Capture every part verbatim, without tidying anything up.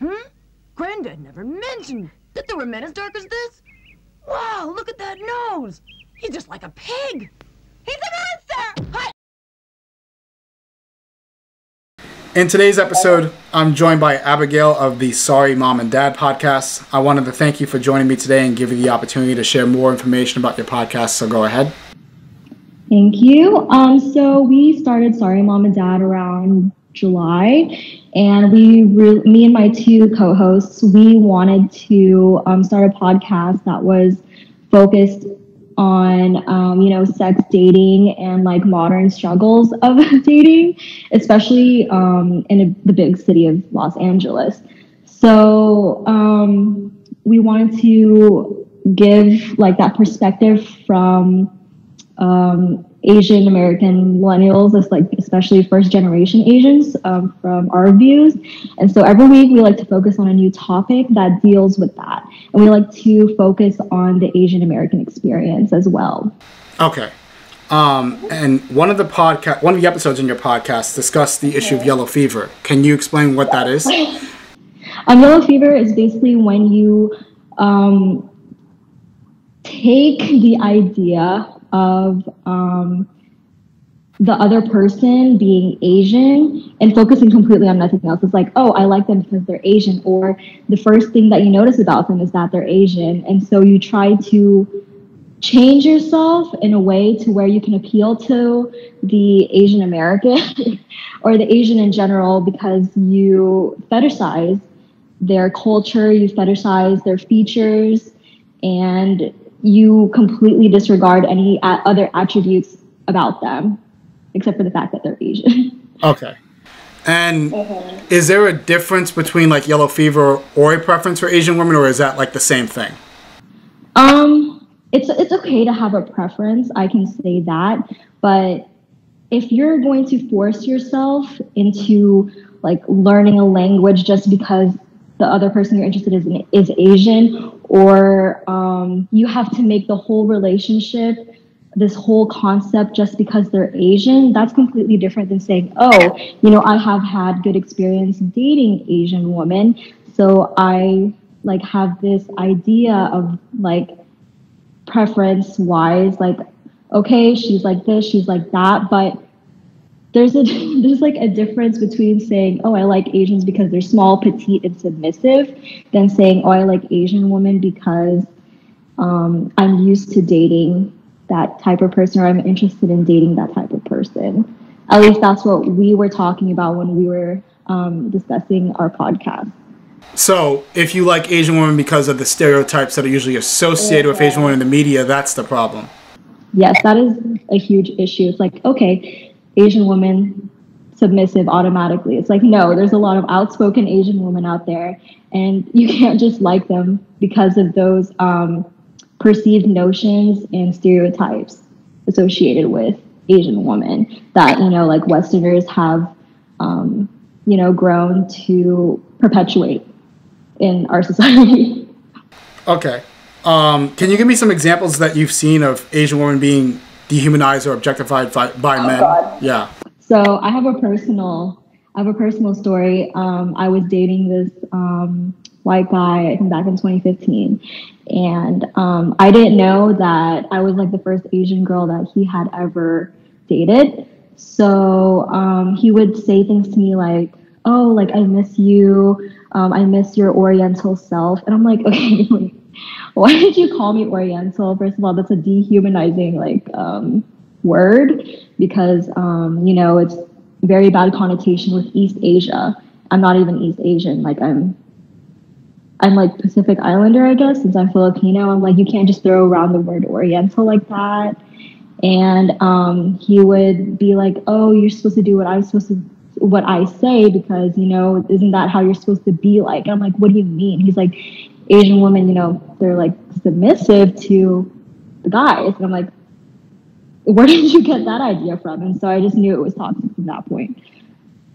Hmm? Granddad never mentioned that there were men as dark as this. Wow, look at that nose. He's just like a pig. He's a monster! Hi. In today's episode, I'm joined by Abigail of the Sorry Mom and Dad podcast. I wanted to thank you for joining me today and give you the opportunity to share more information about your podcast, so go ahead. Thank you. Um, so we started Sorry Mom and Dad around July, and we, re me and my two co-hosts, we wanted to um, start a podcast that was focused on, um, you know, sex, dating, and like modern struggles of dating, especially um, in a, the big city of Los Angeles. So um, we wanted to give like that perspective from um, Asian American millennials, it's like especially first generation Asians um, from our views. And so every week we like to focus on a new topic that deals with that. And we like to focus on the Asian American experience as well. Okay. Um, and one of the podcast, one of the episodes in your podcast discussed the issue of yellow fever. Can you explain what that is? um, yellow fever is basically when you um, take the idea of um, the other person being Asian and focusing completely on nothing else. It's like, oh, I like them because they're Asian, or the first thing that you notice about them is that they're Asian. And so you try to change yourself in a way to where you can appeal to the Asian American or the Asian in general, because you fetishize their culture, you fetishize their features, and you completely disregard any other attributes about them, except for the fact that they're Asian. Okay. And mm-hmm. is there a difference between like yellow fever or a preference for Asian women, or is that like the same thing? Um, it's, it's okay to have a preference, I can say that. But if you're going to force yourself into like learning a language just because the other person you're interested in is Asian, or um, you have to make the whole relationship, this whole concept just because they're Asian, that's completely different than saying, oh, you know, I have had good experience dating Asian women, so I like have this idea of like preference wise, like, okay, she's like this, she's like that, but There's a there's like a difference between saying, oh, I like Asians because they're small, petite, and submissive, than saying, oh, I like Asian women because um, I'm used to dating that type of person, or I'm interested in dating that type of person. At least that's what we were talking about when we were um, discussing our podcast. So if you like Asian women because of the stereotypes that are usually associated yeah. with Asian women in the media, that's the problem. Yes, that is a huge issue. It's like, okay, Asian woman, submissive automatically. It's like, no, there's a lot of outspoken Asian women out there, and you can't just like them because of those um, perceived notions and stereotypes associated with Asian women that, you know, like Westerners have, um, you know, grown to perpetuate in our society. Okay. Um, can you give me some examples that you've seen of Asian women being dehumanized or objectified by, by oh, men. God. Yeah. So I have a personal, I have a personal story. Um, I was dating this um, white guy, I think back in twenty fifteen, and um, I didn't know that I was like the first Asian girl that he had ever dated. So um, he would say things to me like, "Oh, like I miss you. Um, I miss your Oriental self," and I'm like, "Okay, wait. Why did you call me Oriental? First of all, that's a dehumanizing like um, word, because, um, you know, it's very bad connotation with East Asia. I'm not even East Asian. Like I'm, I'm like Pacific Islander, I guess, since I'm Filipino. I'm like, you can't just throw around the word Oriental like that. And um, he would be like, oh, you're supposed to do what I'm supposed to, what I say, because, you know, isn't that how you're supposed to be like? And I'm like, what do you mean? He's like, Asian women, you know, they're like submissive to the guys. And I'm like, where did you get that idea from? And so I just knew it was toxic from that point.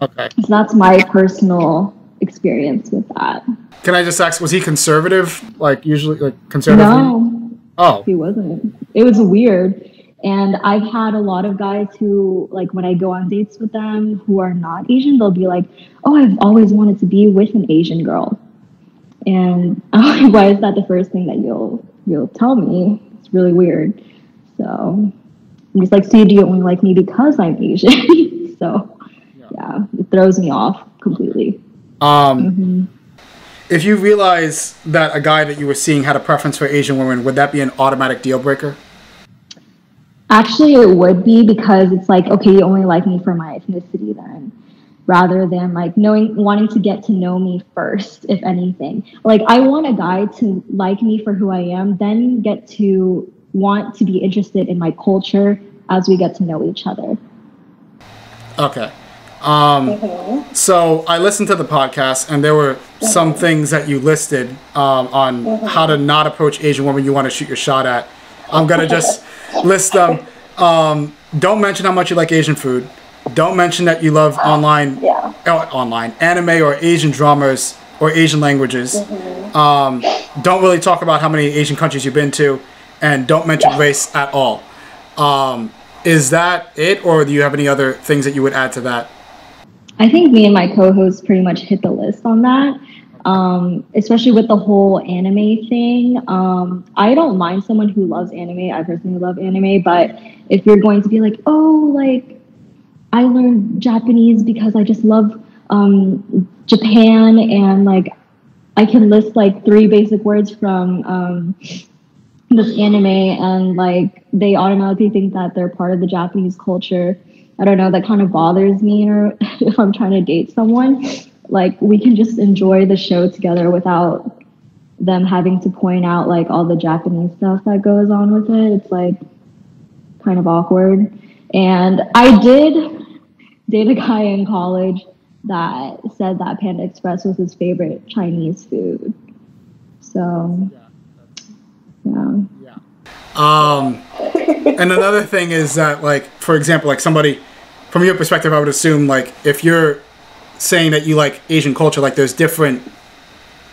Okay. So that's my personal experience with that. Can I just ask, was he conservative? Like usually, like conservative? No. Oh. He wasn't. It was weird. And I've had a lot of guys who, like, when I go on dates with them who are not Asian, they'll be like, oh, I've always wanted to be with an Asian girl. And I'm like, why is that the first thing that you'll you'll tell me? It's really weird. So I'm just like, so do you only like me because I'm Asian? So yeah. yeah, it throws me off completely. Um, mm-hmm. If you realize that a guy that you were seeing had a preference for Asian women, would that be an automatic deal breaker? Actually, it would be, because it's like, okay, you only like me for my ethnicity then, rather than like knowing, wanting to get to know me first, if anything. Like, I want a guy to like me for who I am, then get to want to be interested in my culture as we get to know each other. Okay. Um, okay. So I listened to the podcast, and there were okay. some things that you listed um, on okay. how to not approach Asian women you want to shoot your shot at. I'm going to just list them. Um, don't mention how much you like Asian food. Don't mention that you love online, yeah. uh, online anime or Asian dramas or Asian languages. Mm-hmm. Um, don't really talk about how many Asian countries you've been to, and don't mention yeah. race at all. Um, is that it, or do you have any other things that you would add to that? I think me and my co-host pretty much hit the list on that. Um, especially with the whole anime thing. Um, I don't mind someone who loves anime. I personally love anime, but if you're going to be like, oh, like, I learned Japanese because I just love um, Japan, and like I can list like three basic words from um, this anime, and like they automatically think that they're part of the Japanese culture. I don't know, that kind of bothers me, or if I'm trying to date someone. Like, we can just enjoy the show together without them having to point out like all the Japanese stuff that goes on with it. It's like kind of awkward. And I did date a guy in college that said that Panda Express was his favorite Chinese food. So, yeah. yeah. Um, and another thing is that, like, for example, like somebody, from your perspective, I would assume, like, if you're saying that you like Asian culture, like, there's different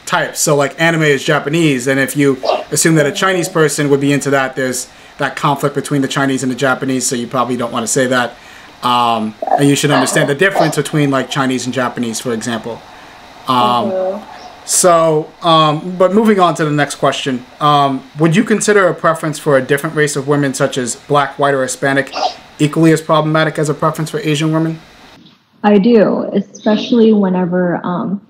types. So, like, anime is Japanese, and if you assume that a Chinese person would be into that, there's that conflict between the Chinese and the Japanese, so you probably don't want to say that. Um, and you should understand the difference between, like, Chinese and Japanese, for example. Um, so, um, but moving on to the next question. Um, would you consider a preference for a different race of women, such as black, white, or Hispanic, equally as problematic as a preference for Asian women? I do, especially whenever um,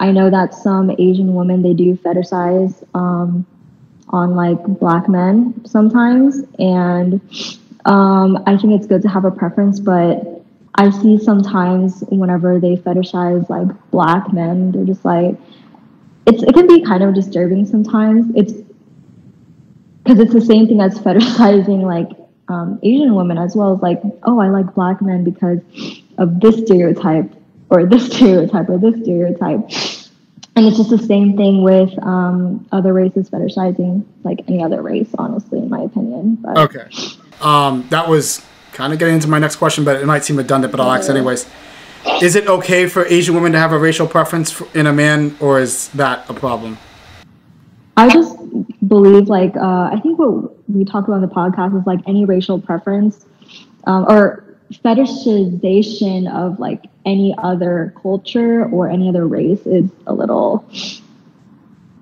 I know that some Asian women, they do fetishize um, on like black men sometimes. And um, I think it's good to have a preference, but I see sometimes whenever they fetishize like black men, they're just like, it's, it can be kind of disturbing sometimes. It's because it's the same thing as fetishizing like um, Asian women as well. As like, oh, I like black men because of this stereotype or this stereotype or this stereotype. And it's just the same thing with um, other races fetishizing like any other race, honestly, in my opinion. But. Okay. Um, that was kind of getting into my next question, but it might seem redundant, but I'll ask anyways. Is it okay for Asian women to have a racial preference in a man, or is that a problem? I just believe, like, uh, I think what we talked about on the podcast is like any racial preference um, or fetishization of like any other culture or any other race is a little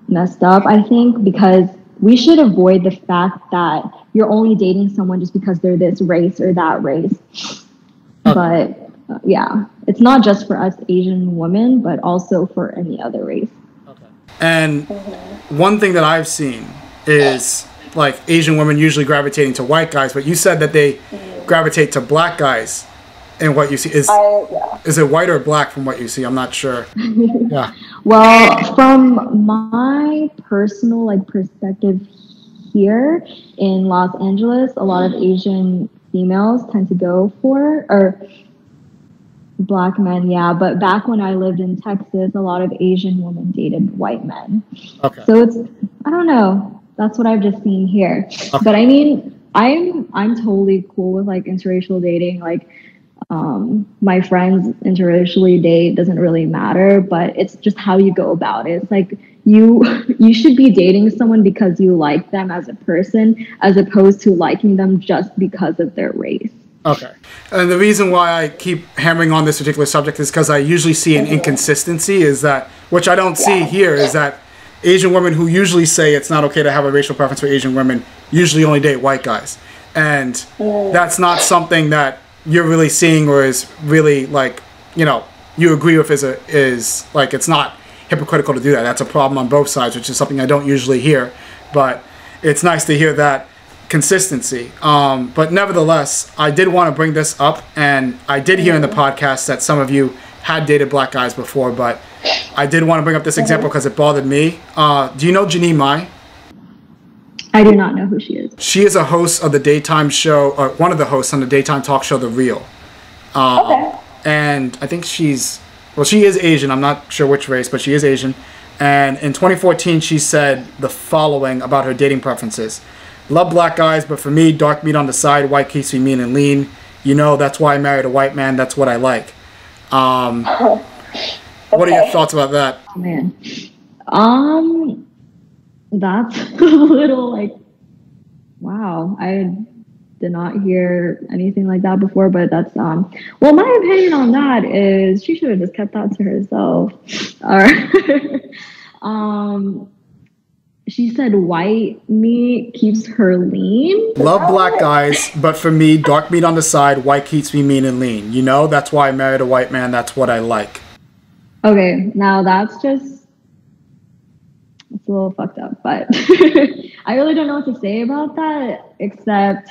messed up, I think, because we should avoid the fact that you're only dating someone just because they're this race or that race. Okay. But uh, yeah, it's not just for us Asian women, but also for any other race. Okay. And one thing that I've seen is like Asian women usually gravitating to white guys, but you said that they gravitate to black guys and what you see is I, yeah. is it white or black from what you see? I'm not sure. Yeah. Well, from my personal like perspective here in Los Angeles, a lot of Asian females tend to go for or black men, yeah. But back when I lived in Texas, a lot of Asian women dated white men. Okay. So it's, I don't know. That's what I've just seen here. Okay. But I mean, I'm I'm totally cool with like interracial dating. Like um, my friends interracially date, doesn't really matter, but it's just how you go about it. It's like you you should be dating someone because you like them as a person, as opposed to liking them just because of their race. Okay. And the reason why I keep hammering on this particular subject is because I usually see an inconsistency, is that, which I don't see yeah. here, is that Asian women who usually say it's not okay to have a racial preference for Asian women usually only date white guys. And that's not something that you're really seeing, or is really, like, you know, you agree with is, a, is like, it's not hypocritical to do that. That's a problem on both sides, which is something I don't usually hear. But it's nice to hear that consistency. Um, but nevertheless, I did want to bring this up, and I did hear in the podcast that some of you had dated black guys before, but I did want to bring up this example because it bothered me. Uh, do you know Jeannie Mai? I do not know who she is. She is a host of the daytime show, or one of the hosts on the daytime talk show, The Real. Um, okay. And I think she's, well, she is Asian. I'm not sure which race, but she is Asian. And in twenty fourteen, she said the following about her dating preferences. Love black guys, but for me, dark meat on the side, white keeps me mean and lean. You know, that's why I married a white man. That's what I like. Um, okay. What are your thoughts about that? Oh, man. Um, that's a little, like, wow. I did not hear anything like that before, but that's, um, well, my opinion on that is she should have just kept that to herself. All right. um... She said white meat keeps her lean. Love black guys, but for me, dark meat on the side, white keeps me mean and lean. You know, that's why I married a white man. That's what I like. Okay, now that's just, it's a little fucked up, but I really don't know what to say about that, except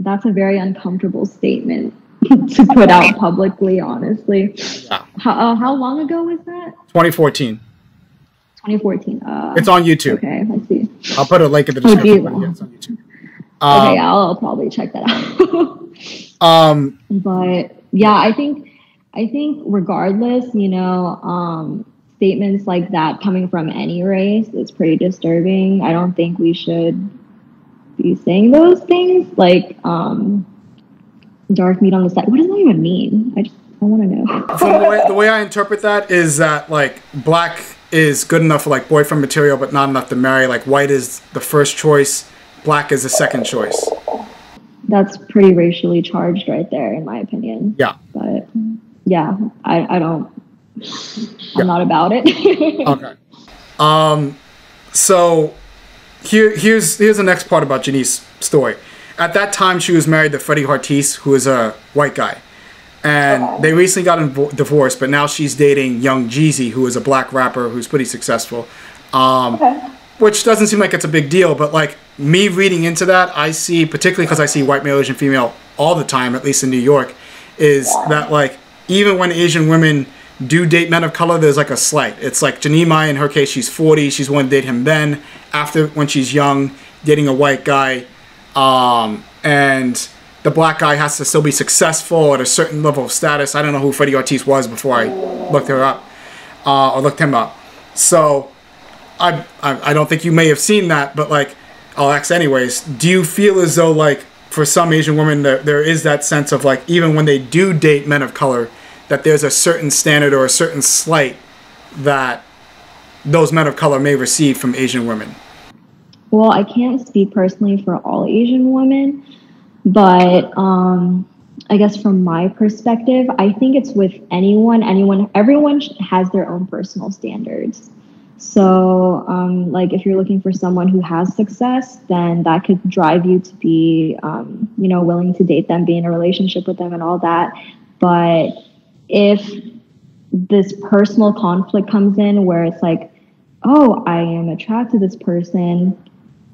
that's a very uncomfortable statement to put out publicly, honestly. Yeah. How, uh, how long ago was that? twenty fourteen. twenty fourteen. Uh, it's on YouTube. Okay, I see. I'll put a link in the description. But yeah, it's on YouTube. Um, okay, I'll, I'll probably check that out. um, but yeah, I think, I think regardless, you know, um, statements like that coming from any race is pretty disturbing. I don't think we should be saying those things. Like um, dark meat on the side. What does that even mean? I just I want to know. So the way the way I interpret that is that, like, black is good enough for, like, boyfriend material, but not enough to marry. Like, white is the first choice, black is the second choice. That's pretty racially charged right there, in my opinion. Yeah. But yeah, I, I don't, I'm yeah. not about it. Okay. Um, so here, here's, here's the next part about Jeannie's story. At that time, she was married to Freddy Harteis, who is a white guy. And they recently got divorced, but now she's dating Young Jeezy, who is a black rapper who's pretty successful. Um, okay. Which doesn't seem like it's a big deal, but, like, me reading into that, I see, particularly because I see white male Asian female all the time, at least in New York, is yeah. that, like, even when Asian women do date men of color, there's, like, a slight. It's like Jeannie Mai, in her case, she's forty. She's willing to date him then, after, when she's young, dating a white guy. Um, and... the black guy has to still be successful at a certain level of status. I don't know who Freddy Harteis was before I looked her up, uh, or looked him up. So I, I I don't think you may have seen that, but, like, I'll ask anyways. Do you feel as though, like, for some Asian women, there, there is that sense of, like, even when they do date men of color, that there's a certain standard or a certain slight that those men of color may receive from Asian women? Well, I can't speak personally for all Asian women. But um, I guess from my perspective, I think it's with anyone, anyone, everyone has their own personal standards. So um, like, if you're looking for someone who has success, then that could drive you to be, um, you know, willing to date them, be in a relationship with them and all that. But if this personal conflict comes in where it's like, oh, I am attracted to this person,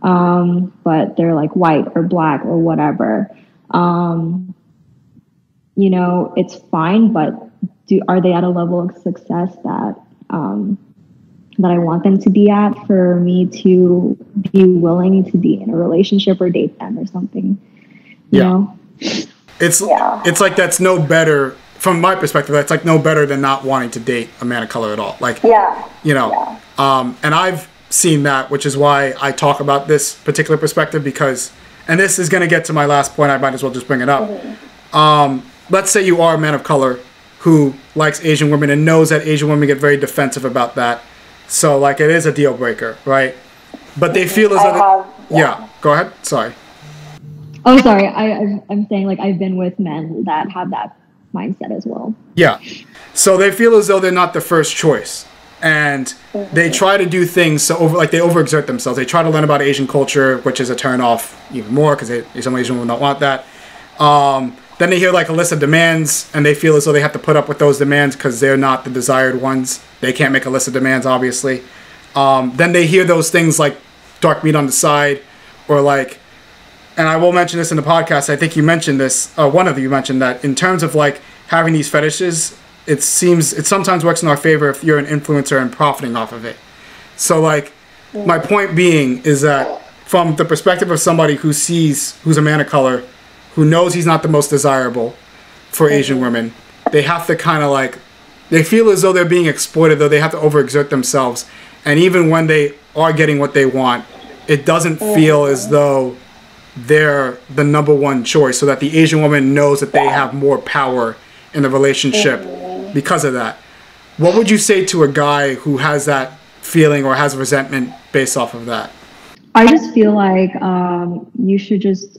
Um, but they're, like, white or black or whatever. Um, you know, it's fine, but do, are they at a level of success that, um, that I want them to be at for me to be willing to be in a relationship or date them or something? You yeah. know? It's, yeah. it's like, that's no better, from my perspective, that's, like, no better than not wanting to date a man of color at all. Like, yeah. you know, yeah. um, and I've seen that, which is why I talk about this particular perspective, because, and this is going to get to my last point, I might as well just bring it up. Mm-hmm. Um, let's say you are a man of color who likes Asian women and knows that Asian women get very defensive about that. So like it is a deal breaker, right? But they feel as though have, yeah. yeah. Go ahead. Sorry. Oh, sorry. I I'm saying like I've been with men that have that mindset as well. Yeah. So they feel as though they're not the first choice, and they try to do things so over like they overexert themselves. They try to learn about Asian culture, which is a turn off even more because some Asian women don't want that. Um, then they hear like a list of demands and they feel as though they have to put up with those demands because they're not the desired ones. They can't make a list of demands, obviously. Um, then they hear those things like dark meat on the side or like, and I will mention this in the podcast. I think you mentioned this, uh, one of you mentioned that in terms of like having these fetishes, it seems it sometimes works in our favor if you're an influencer and profiting off of it. So like my point being is that from the perspective of somebody who sees, who's a man of color, who knows he's not the most desirable for Asian women, they have to kind of like, they feel as though they're being exploited, though they have to overexert themselves. And even when they are getting what they want, it doesn't feel as though they're the number one choice, so that the Asian woman knows that they have more power in the relationship because of that. What would you say to a guy who has that feeling or has resentment based off of that? I just feel like um, you should just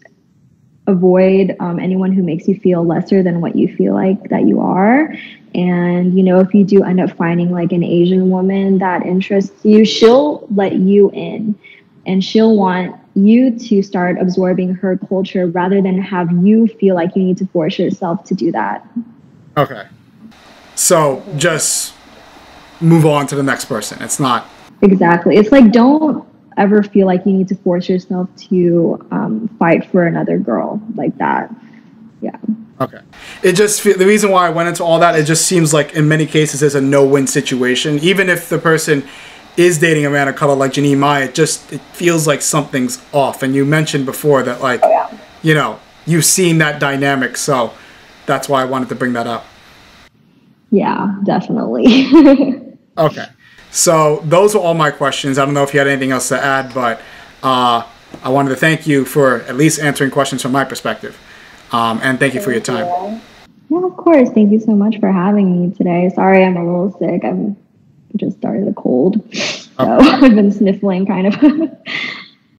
avoid um, anyone who makes you feel lesser than what you feel like that you are. And, you know, if you do end up finding like an Asian woman that interests you, she'll let you in and she'll want you to start absorbing her culture rather than have you feel like you need to force yourself to do that. Okay. So just move on to the next person. It's not. Exactly. It's like, don't ever feel like you need to force yourself to um, fight for another girl like that. Yeah. Okay. It just, the reason why I went into all that, it just seems like in many cases there's a no-win situation. Even if the person is dating a man of color like Jeannie Mai, it just, it feels like something's off. And you mentioned before that like, oh, yeah. you know, you've seen that dynamic. So that's why I wanted to bring that up. Yeah, definitely. Okay. So those were all my questions. I don't know if you had anything else to add, but uh, I wanted to thank you for at least answering questions from my perspective. Um, and thank you for your time. Yeah, of course. Thank you so much for having me today. Sorry, I'm a little sick. I've just started a cold. So okay. I've been sniffling kind of.